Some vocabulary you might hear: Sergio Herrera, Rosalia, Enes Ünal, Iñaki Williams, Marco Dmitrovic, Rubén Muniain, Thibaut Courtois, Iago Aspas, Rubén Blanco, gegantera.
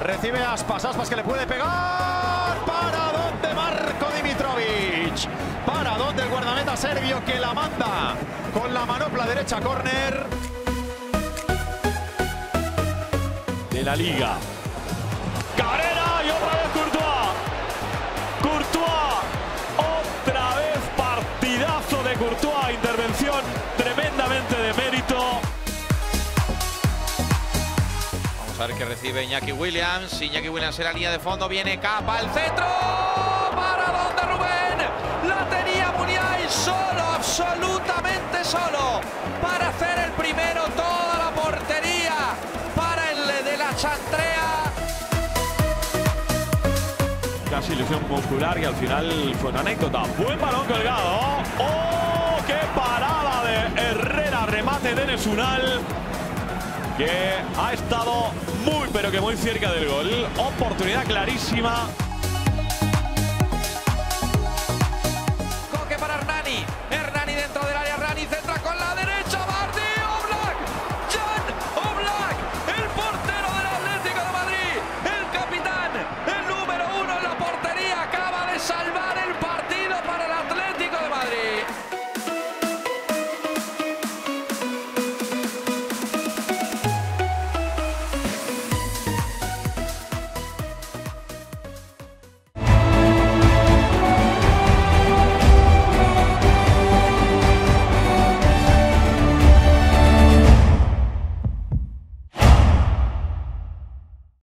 Recibe Aspas, Aspas que le puede pegar. ¿Para dónde Marco Dmitrovic? ¿Para dónde el guardameta serbio que la manda con la manopla derecha? Córner de la Liga. Carrera y otra vez Courtois. Otra vez partidazo de Courtois. Intervención tremendamente de mérito. A ver que recibe Iñaki Williams. Iñaki Williams en la línea de fondo. Viene Capa al centro. ¿Para dónde Rubén? La tenía Muniain solo, absolutamente solo, para hacer el primero. Toda la portería para el de la chantrea. Casi ilusión muscular y al final fue una anécdota. Buen balón colgado. ¡Oh, qué parada de Herrera! Remate de Enes Ünal, que ha estado muy pero que muy cerca del gol. Oportunidad clarísima.